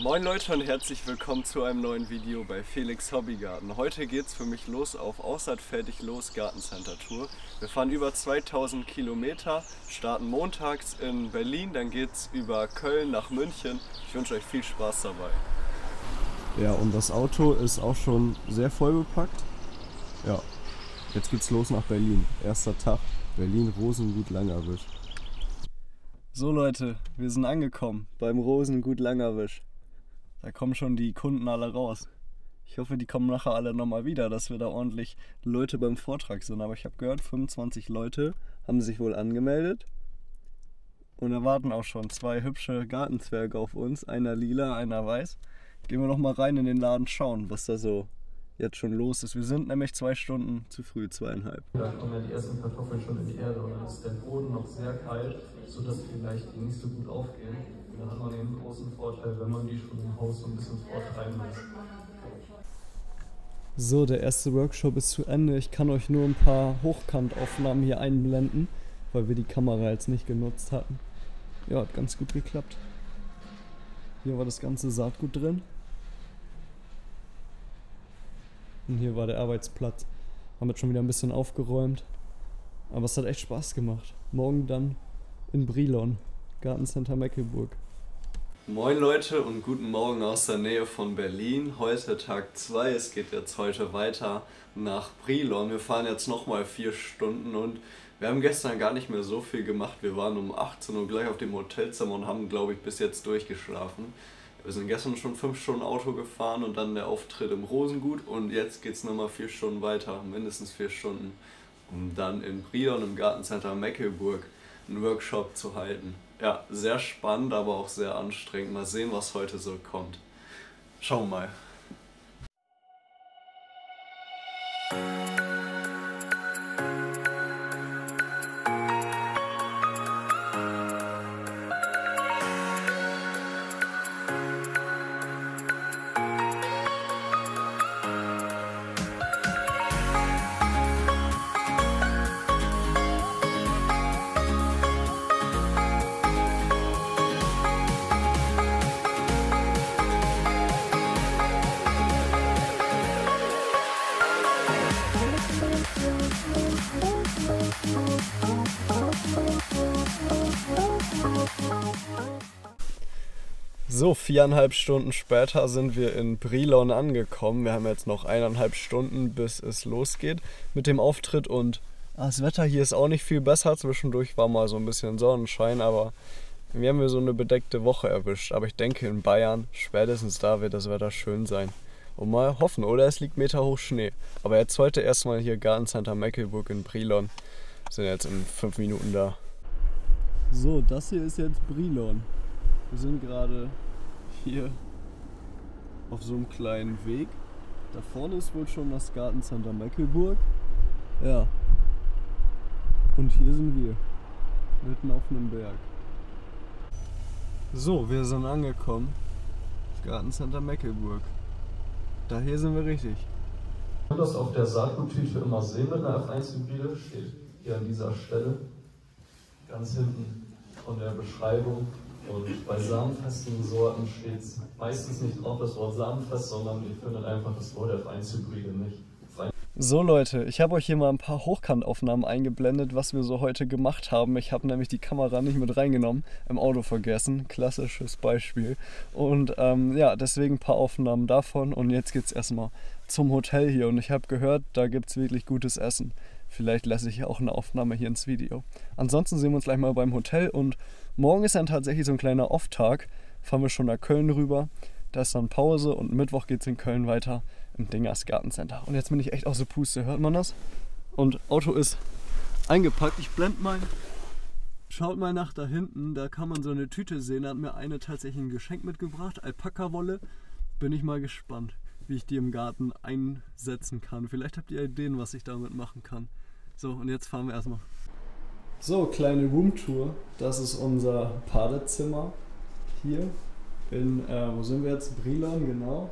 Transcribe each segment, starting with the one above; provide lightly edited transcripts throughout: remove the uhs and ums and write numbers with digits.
Moin Leute und herzlich willkommen zu einem neuen Video bei Felix Hobbygarten. Heute geht es für mich los auf aussaatfertig los Gartencenter Tour. Wir fahren über 2000 Kilometer, starten montags in Berlin, dann geht es über Köln nach München. Ich wünsche euch viel Spaß dabei. Ja, und das Auto ist auch schon sehr voll bepackt. Ja, jetzt geht's los nach Berlin. Erster Tag, Berlin Rosengut Langerwisch. So Leute, wir sind angekommen beim Rosengut Langerwisch. Da kommen schon die Kunden alle raus. Ich hoffe, die kommen nachher alle nochmal wieder, dass wir da ordentlich Leute beim Vortrag sind. Aber ich habe gehört, 25 Leute haben sich wohl angemeldet. Und da warten auch schon zwei hübsche Gartenzwerge auf uns. Einer lila, einer weiß. Gehen wir nochmal rein in den Laden, schauen, was da so jetzt schon los ist. Wir sind nämlich 2 Stunden zu früh, 2,5. Da kommen ja die ersten Kartoffeln schon in die Erde und dann ist der Boden noch sehr kalt, sodass vielleicht die nicht so gut aufgehen. Da hat man eben einen großen Vorteil, wenn man die schon im Haus so ein bisschen vortreiben lässt. So, der erste Workshop ist zu Ende. Ich kann euch nur ein paar Hochkantaufnahmen hier einblenden, weil wir die Kamera jetzt nicht genutzt hatten. Ja, hat ganz gut geklappt. Hier war das ganze Saatgut drin. Und hier war der Arbeitsplatz. Haben jetzt schon wieder ein bisschen aufgeräumt. Aber es hat echt Spaß gemacht. Morgen dann in Brilon, Gartencenter Mecklenburg. Moin Leute und guten Morgen aus der Nähe von Berlin. Heute Tag 2, es geht jetzt heute weiter nach Brilon. Wir fahren jetzt nochmal 4 Stunden und wir haben gestern gar nicht mehr so viel gemacht. Wir waren um 18 Uhr gleich auf dem Hotelzimmer und haben, glaube ich, bis jetzt durchgeschlafen. Wir sind gestern schon 5 Stunden Auto gefahren und dann der Auftritt im Rosengut und jetzt geht es nochmal 4 Stunden weiter, mindestens 4 Stunden, um dann in Brilon im Gartencenter Mecklenburg einen Workshop zu halten. Ja, sehr spannend, aber auch sehr anstrengend. Mal sehen, was heute so kommt. Schauen wir mal. So, 4,5 Stunden später sind wir in Brilon angekommen. Wir haben jetzt noch 1,5 Stunden, bis es losgeht mit dem Auftritt und das Wetter hier ist auch nicht viel besser. Zwischendurch war mal so ein bisschen Sonnenschein, aber wir haben so eine bedeckte Woche erwischt. Aber ich denke, in Bayern, spätestens da wird das Wetter schön sein. Und mal hoffen, oder es liegt meterhoch Schnee. Aber jetzt heute erstmal hier Gartencenter Mecklenburg in Brilon. Wir sind jetzt in 5 Minuten da. So, das hier ist jetzt Brilon. Wir sind gerade hier auf so einem kleinen Weg. Da vorne ist wohl schon das Gartencenter Mecklenburg. Ja. Und hier sind wir. Mitten auf einem Berg. So, wir sind angekommen. Gartencenter Mecklenburg. Da hier sind wir richtig. Man kann das auf der Saatguttüte immer sehen mit einer F1-Hybride. Steht hier an dieser Stelle. Ganz hinten von der Beschreibung. Und bei samenfesten Sorten steht es meistens nicht drauf das Wort samenfest, sondern ihr findet einfach das Wort F1-Hybride nicht. So Leute, ich habe euch hier mal ein paar Hochkantaufnahmen eingeblendet, was wir so heute gemacht haben. Ich habe nämlich die Kamera nicht mit reingenommen, im Auto vergessen, klassisches Beispiel. Und ja, deswegen ein paar Aufnahmen davon und jetzt geht es erstmal zum Hotel hier und ich habe gehört, da gibt es wirklich gutes Essen. Vielleicht lasse ich ja auch eine Aufnahme hier ins Video. Ansonsten sehen wir uns gleich mal beim Hotel und morgen ist dann tatsächlich so ein kleiner Off-Tag. Fahren wir schon nach Köln rüber, da ist dann Pause und Mittwoch geht es in Köln weiter im Dingers Gartencenter. Und jetzt bin ich echt aus der Puste, hört man das? Und Auto ist eingepackt. Ich blende mal, schaut mal nach da hinten, da kann man so eine Tüte sehen. Da hat mir eine tatsächlich ein Geschenk mitgebracht, Alpaka-Wolle. Bin ich mal gespannt, wie ich die im Garten einsetzen kann. Vielleicht habt ihr Ideen, was ich damit machen kann. So, und jetzt fahren wir erstmal. So, kleine Roomtour. Das ist unser Badezimmer hier in, wo sind wir jetzt? Brilon, genau.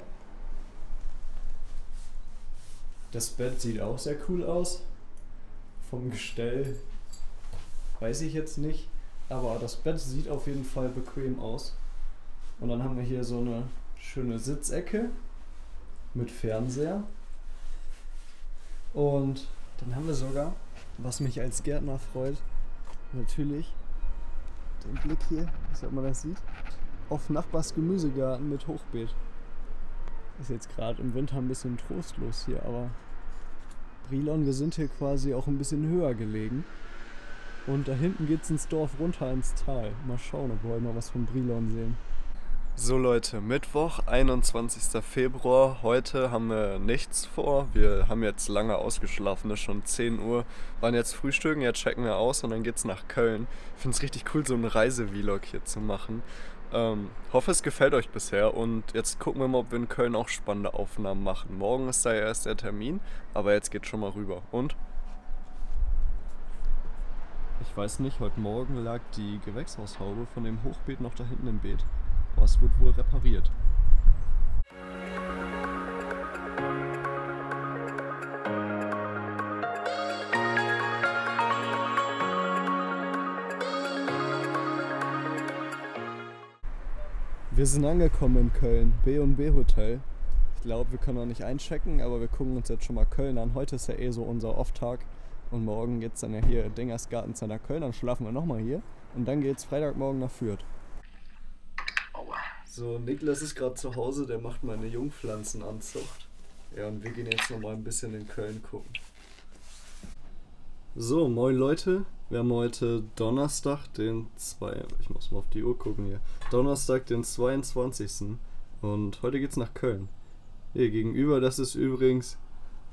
Das Bett sieht auch sehr cool aus. Vom Gestell weiß ich jetzt nicht, aber das Bett sieht auf jeden Fall bequem aus. Und dann haben wir hier so eine schöne Sitzecke mit Fernseher. Und dann haben wir sogar, was mich als Gärtner freut, natürlich den Blick hier, was man das sieht, auf Nachbars Gemüsegarten mit Hochbeet. Ist jetzt gerade im Winter ein bisschen trostlos hier, aber Brilon, wir sind hier quasi auch ein bisschen höher gelegen. Und da hinten geht es ins Dorf runter, ins Tal. Mal schauen, ob wir heute mal was von Brilon sehen. So Leute, Mittwoch, 21. Februar. Heute haben wir nichts vor. Wir haben jetzt lange ausgeschlafen, ist schon 10 Uhr. Waren jetzt frühstücken, jetzt checken wir aus und dann geht's nach Köln. Ich finde es richtig cool, so einen Reisevlog hier zu machen. Hoffe, es gefällt euch bisher und jetzt gucken wir mal, ob wir in Köln auch spannende Aufnahmen machen. Morgen ist da ja erst der Termin, aber jetzt geht's schon mal rüber. Und? Ich weiß nicht, heute Morgen lag die Gewächshaushaube von dem Hochbeet noch da hinten im Beet. Aber es wird wohl repariert. Wir sind angekommen in Köln, B&B Hotel. Ich glaube, wir können noch nicht einchecken, aber wir gucken uns jetzt schon mal Köln an. Heute ist ja eh so unser Off-Tag und morgen geht es dann ja hier in Dingers Gartencenter Köln. Dann schlafen wir nochmal hier und dann geht es Freitagmorgen nach Fürth. Aua. So, Niklas ist gerade zu Hause, der macht meine Jungpflanzenanzucht. Ja, und wir gehen jetzt nochmal ein bisschen in Köln gucken. So, moin Leute. Wir haben heute Donnerstag, den 2. Ich muss mal auf die Uhr gucken hier. Donnerstag, den 22. Und heute geht's nach Köln. Hier gegenüber, das ist übrigens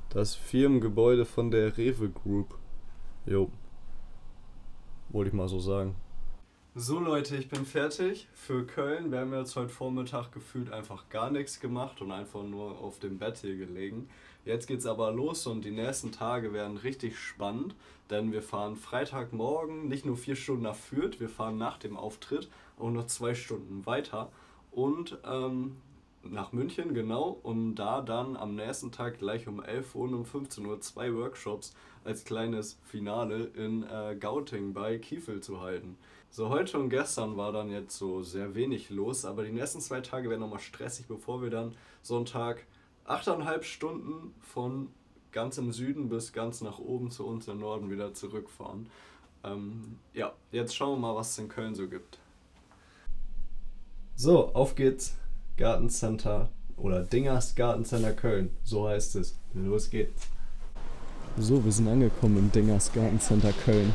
das Firmengebäude von der Rewe Group. Jo. Wollte ich mal so sagen. So Leute, ich bin fertig für Köln. Wir haben jetzt heute Vormittag gefühlt einfach gar nichts gemacht und einfach nur auf dem Bett hier gelegen. Jetzt geht's aber los und die nächsten Tage werden richtig spannend, denn wir fahren Freitagmorgen nicht nur 4 Stunden nach Fürth, wir fahren nach dem Auftritt auch noch 2 Stunden weiter und nach München, genau, um da dann am nächsten Tag gleich um 11 Uhr und um 15 Uhr 2 Workshops als kleines Finale in Gauting bei Kiefel zu halten. So, heute und gestern war dann jetzt so sehr wenig los, aber die nächsten 2 Tage werden nochmal stressig, bevor wir dann Sonntag 8,5 Stunden von ganz im Süden bis ganz nach oben zu uns im Norden wieder zurückfahren. Ja, jetzt schauen wir mal, was es in Köln so gibt. So, auf geht's. Gartencenter oder Dingers Gartencenter Köln, so heißt es. Los geht's. So, wir sind angekommen im Dingers Gartencenter Köln.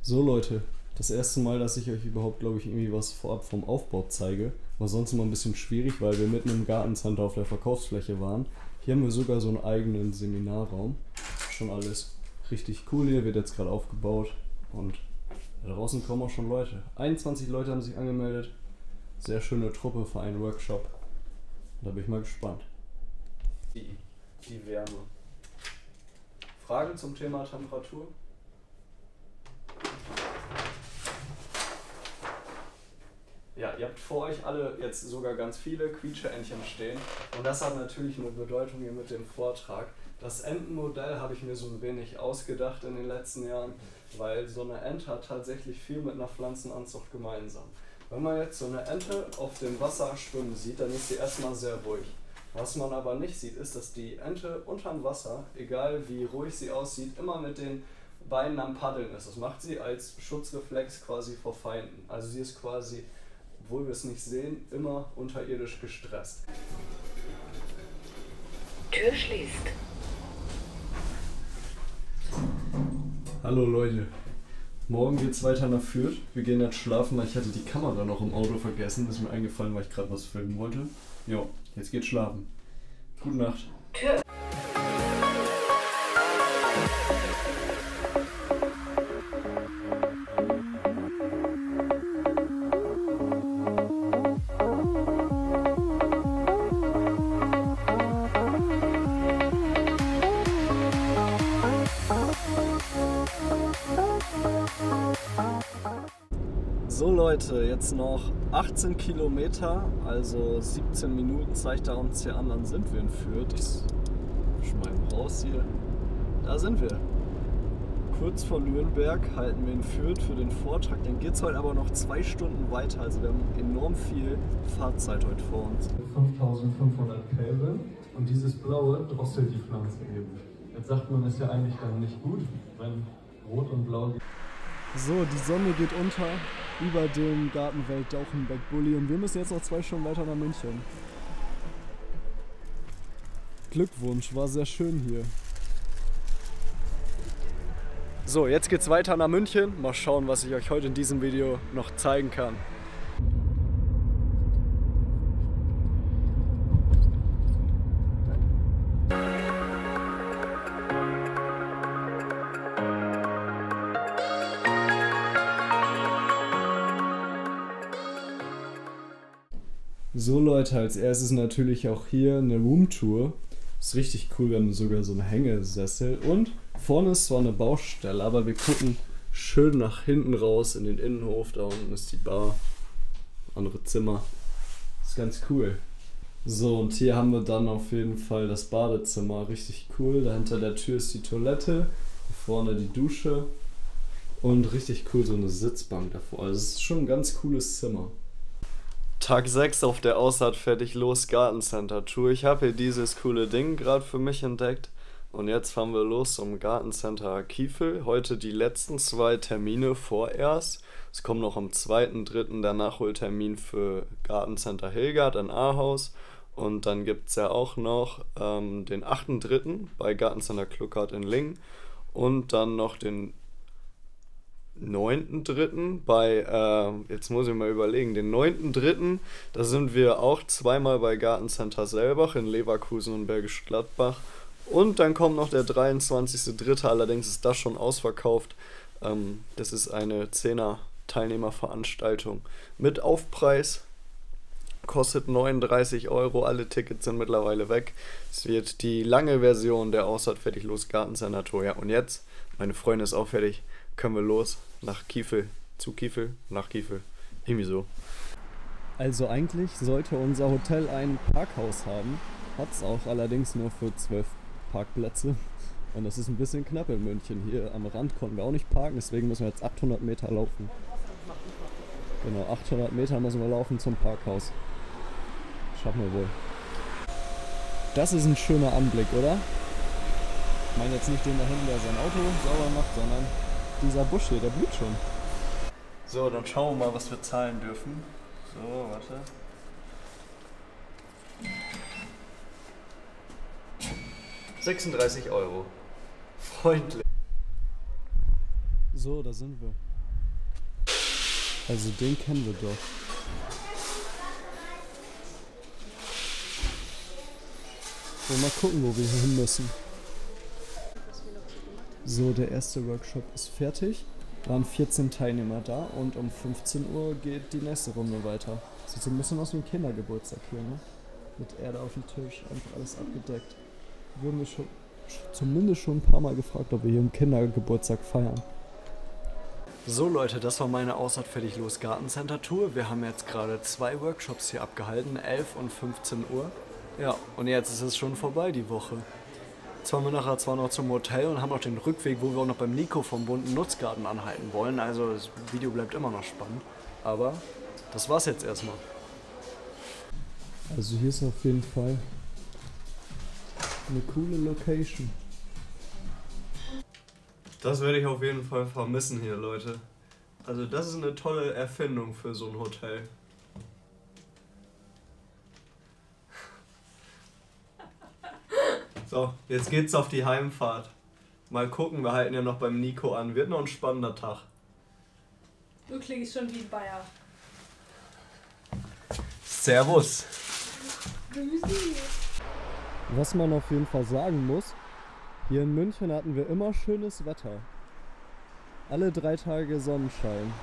So Leute. Das erste Mal, dass ich euch überhaupt, glaube ich, irgendwie was vorab vom Aufbau zeige. War sonst immer ein bisschen schwierig, weil wir mitten im Gartencenter auf der Verkaufsfläche waren. Hier haben wir sogar so einen eigenen Seminarraum. Schon alles richtig cool hier, wird jetzt gerade aufgebaut. Und da draußen kommen auch schon Leute. 21 Leute haben sich angemeldet. Sehr schöne Truppe für einen Workshop. Da bin ich mal gespannt. Die Wärme. Fragen zum Thema Temperatur? Ja, ihr habt vor euch alle jetzt sogar ganz viele Quietscheentchen stehen und das hat natürlich eine Bedeutung hier mit dem Vortrag. Das Entenmodell habe ich mir so ein wenig ausgedacht in den letzten Jahren, weil so eine Ente hat tatsächlich viel mit einer Pflanzenanzucht gemeinsam. Wenn man jetzt so eine Ente auf dem Wasser schwimmen sieht, dann ist sie erstmal sehr ruhig. Was man aber nicht sieht, ist, dass die Ente unterm Wasser, egal wie ruhig sie aussieht, immer mit den Beinen am Paddeln ist. Das macht sie als Schutzreflex quasi vor Feinden. Also sie ist quasi, obwohl wir es nicht sehen, immer unterirdisch gestresst. Tür schließt. Hallo Leute, morgen geht's weiter nach Fürth. Wir gehen jetzt schlafen, weil ich hatte die Kamera noch im Auto vergessen. Ist mir eingefallen, weil ich gerade was filmen wollte. Jo, jetzt geht's schlafen. Gute Nacht. Tür. So Leute, jetzt noch 18 Kilometer, also 17 Minuten zeigt er uns hier an, dann sind wir in Fürth. Ich schmeiße raus hier. Da sind wir. Fürth von Nürnberg, halten wir in Fürth für den Vortrag. Dann geht es heute aber noch 2 Stunden weiter, also wir haben enorm viel Fahrzeit heute vor uns. 5500 Kelvin und dieses Blaue drosselt die Pflanzen eben. Jetzt sagt man, ist ja eigentlich dann nicht gut, wenn Rot und Blau... So, die Sonne geht unter über dem Gartenwelt Dauchenbeck Bulli und wir müssen jetzt noch 2 Stunden weiter nach München. Glückwunsch, war sehr schön hier. So, jetzt geht's weiter nach München. Mal schauen, was ich euch heute in diesem Video noch zeigen kann. So Leute, als erstes natürlich auch hier eine Roomtour. Ist richtig cool, wir haben sogar so einen Hängesessel und vorne ist zwar eine Baustelle, aber wir gucken schön nach hinten raus in den Innenhof. Da unten ist die Bar, andere Zimmer. Ist ganz cool. So, und hier haben wir dann auf jeden Fall das Badezimmer. Richtig cool. Da hinter der Tür ist die Toilette, hier vorne die Dusche und richtig cool so eine Sitzbank davor. Also es ist schon ein ganz cooles Zimmer. Tag 6 auf der Ausfahrt fertig los, Gartencenter Tour. Ich habe hier dieses coole Ding gerade für mich entdeckt und jetzt fahren wir los zum Gartencenter Kiefel. Heute die letzten 2 Termine vorerst. Es kommt noch am 2., 3. der Nachholtermin für Gartencenter Hilgard in Ahaus und dann gibt es ja auch noch den 8.3. bei Gartencenter Kluckert in Lingen und dann noch den 9.3. bei, jetzt muss ich mal überlegen, den 9.3. da sind wir auch zweimal bei Gartencenter Selbach in Leverkusen und Bergisch Gladbach und dann kommt noch der 23.3. allerdings ist das schon ausverkauft. Das ist eine 10er-Teilnehmerveranstaltung mit Aufpreis, kostet 39 €, alle Tickets sind mittlerweile weg. Es wird die lange Version der Ausfahrt fertig los Gartencenter Tour. Ja, und jetzt, meine Freundin ist auch fertig, können wir los nach Kiefel, zu Kiefel, nach Kiefel, irgendwie so. Also eigentlich sollte unser Hotel ein Parkhaus haben, hat es auch allerdings nur für 12 Parkplätze und das ist ein bisschen knapp in München. Hier am Rand konnten wir auch nicht parken, deswegen müssen wir jetzt 800 Meter laufen. Genau, 800 Meter müssen wir laufen zum Parkhaus. Schaffen wir wohl. Das ist ein schöner Anblick, oder? Ich meine jetzt nicht den da hinten, der sein Auto sauber macht, sondern... dieser Busch hier, der blüht schon. So, dann schauen wir mal, was wir zahlen dürfen. So, warte. €36. Freundlich. So, da sind wir. Also den kennen wir doch. So, mal gucken, wo wir hin müssen. So, der erste Workshop ist fertig. Waren 14 Teilnehmer da und um 15 Uhr geht die nächste Runde weiter. Sieht so ein bisschen aus wie ein Kindergeburtstag hier, ne? Mit Erde auf dem Tisch, einfach alles abgedeckt. Wurden wir schon, zumindest schon ein paar Mal gefragt, ob wir hier einen Kindergeburtstag feiern. So Leute, das war meine Ausfahrt fertig los Gartencenter Tour. Wir haben jetzt gerade 2 Workshops hier abgehalten, 11 und 15 Uhr. Ja, und jetzt ist es schon vorbei, die Woche. Jetzt waren wir nachher zwar noch zum Hotel und haben noch den Rückweg, wo wir auch noch beim Nico vom bunten Nutzgarten anhalten wollen. Also das Video bleibt immer noch spannend. Aber das war's jetzt erstmal. Also hier ist auf jeden Fall eine coole Location. Das werde ich auf jeden Fall vermissen hier, Leute. Also das ist eine tolle Erfindung für so ein Hotel. So, jetzt geht's auf die Heimfahrt. Mal gucken, wir halten ja noch beim Nico an. Wird noch ein spannender Tag. Du klingst schon wie ein Bayer. Servus. Was man auf jeden Fall sagen muss, hier in München hatten wir immer schönes Wetter. Alle 3 Tage Sonnenschein.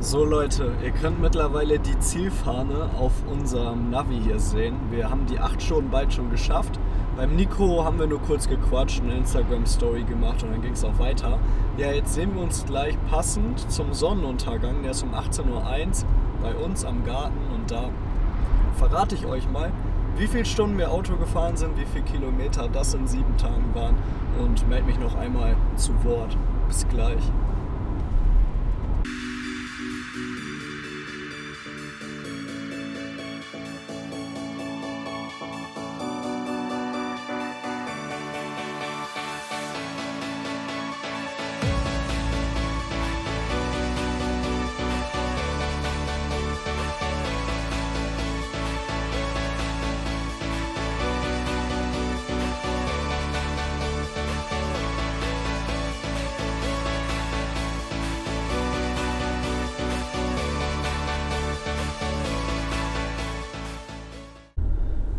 So Leute, ihr könnt mittlerweile die Zielfahne auf unserem Navi hier sehen. Wir haben die 8 Stunden bald schon geschafft. Beim Nico haben wir nur kurz gequatscht, eine Instagram-Story gemacht und dann ging es auch weiter. Ja, jetzt sehen wir uns gleich passend zum Sonnenuntergang. Der ist um 18.01 Uhr bei uns am Garten und da verrate ich euch mal, wie viele Stunden wir Auto gefahren sind, wie viele Kilometer das in 7 Tagen waren, und melde mich noch einmal zu Wort. Bis gleich.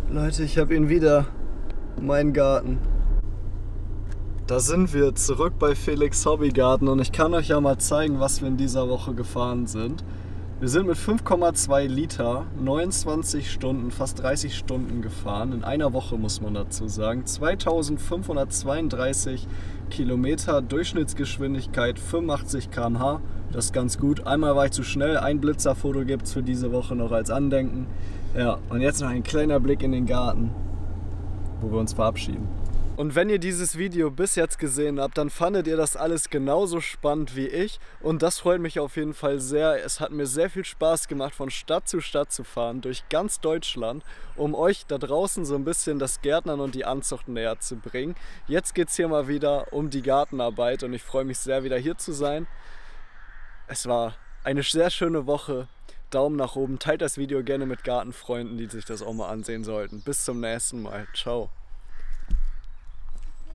Leute, ich habe ihn wieder, meinen Garten. Da sind wir zurück bei Felix Hobbygarten und ich kann euch ja mal zeigen, was wir in dieser Woche gefahren sind. Wir sind mit 5,2 Liter 29 Stunden, fast 30 Stunden gefahren. In einer Woche muss man dazu sagen. 2532 Kilometer, Durchschnittsgeschwindigkeit 85 km/h. Das ist ganz gut. Einmal war ich zu schnell, ein Blitzerfoto gibt es für diese Woche noch als Andenken. Ja, und jetzt noch ein kleiner Blick in den Garten, wo wir uns verabschieden. Und wenn ihr dieses Video bis jetzt gesehen habt, dann fandet ihr das alles genauso spannend wie ich. Und das freut mich auf jeden Fall sehr. Es hat mir sehr viel Spaß gemacht, von Stadt zu fahren, durch ganz Deutschland, um euch da draußen so ein bisschen das Gärtnern und die Anzucht näher zu bringen. Jetzt geht es hier mal wieder um die Gartenarbeit und ich freue mich sehr, wieder hier zu sein. Es war eine sehr schöne Woche. Daumen nach oben, teilt das Video gerne mit Gartenfreunden, die sich das auch mal ansehen sollten. Bis zum nächsten Mal. Ciao.